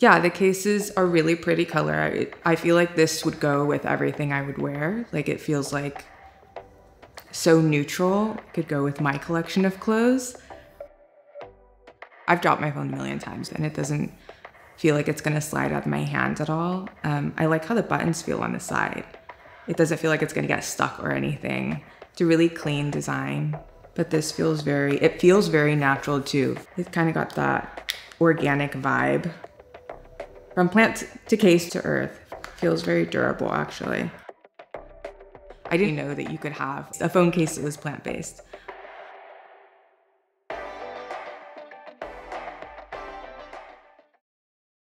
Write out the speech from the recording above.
Yeah, the cases are really pretty color. I feel like this would go with everything I would wear. Like, it feels like so neutral. It could go with my collection of clothes. I've dropped my phone a million times and it doesn't feel like it's gonna slide out of my hands at all. I like how the buttons feel on the side. It doesn't feel like it's gonna get stuck or anything. It's a really clean design, but this feels very, it feels very natural too. It kind of got that organic vibe. From plant to case to earth, feels very durable actually. I didn't know that you could have a phone case that was plant-based.